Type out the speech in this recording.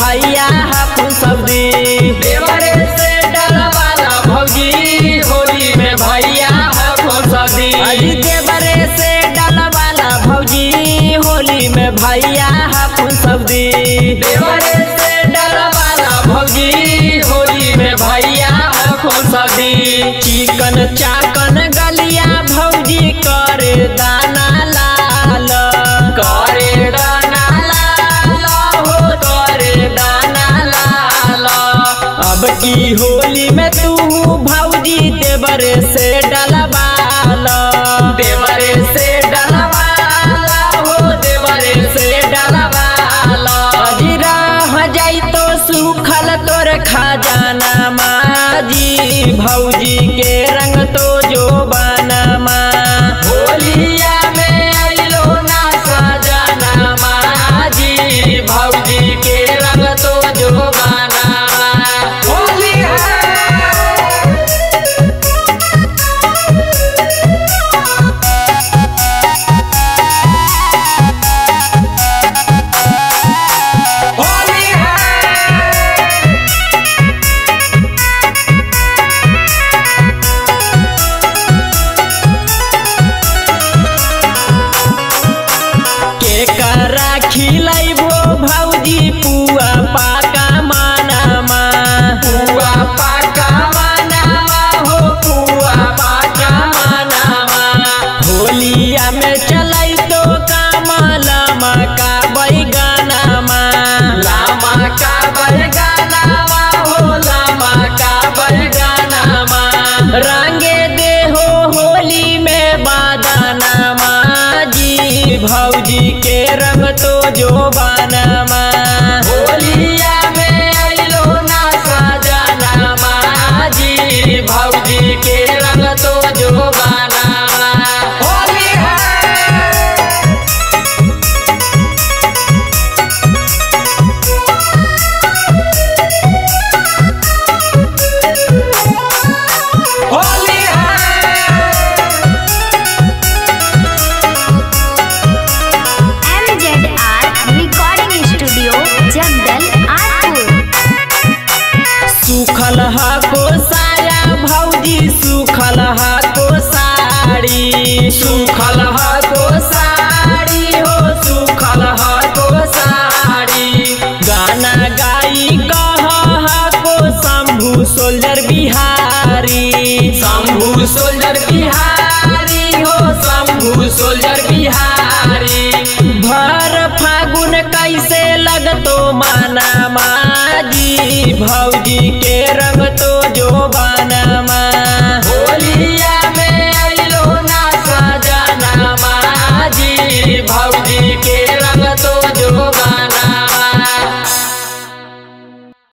भैया हाथ सब देवरे से डरवाला भौजी होली में भैया हाथ सब देवरे से डरवाला भौजी होली में भैया हाथ सब देवरे से डरवाला भौजी होली में भैया हाथ सब चिकन चाकन गलिया भौजी करे दाना लाल करे दाना लाल हो करे दाना लाल। अब की होली में तू भौजी देवरे से डलवाल देवरे से डलवाल हो देवरे से डलवाल। अजी रह जाई तो सूखल तोर खजाना माजी भौजी के रंग तो जो बनमा होलिया में आइलो ना सजना माजी भौजी के रंग तो जो बनमा होलिया। रंगे देहो होली में बादानामा जी भौजी के रंग तो जो बानामा होलिया में आइलो ना सजनामा जी भौजी के रंग तो जो बानामा। सुखल हाथो साड़ी हो सुखल हाथो साड़ी गाना गाई कह हाथो शंभू सोल्जर बिहारी शंभू सोल्जर बिहारी हो शंभू सोल्जर बिहारी। भर फागुन कैसे लगतो माना माजी भौजी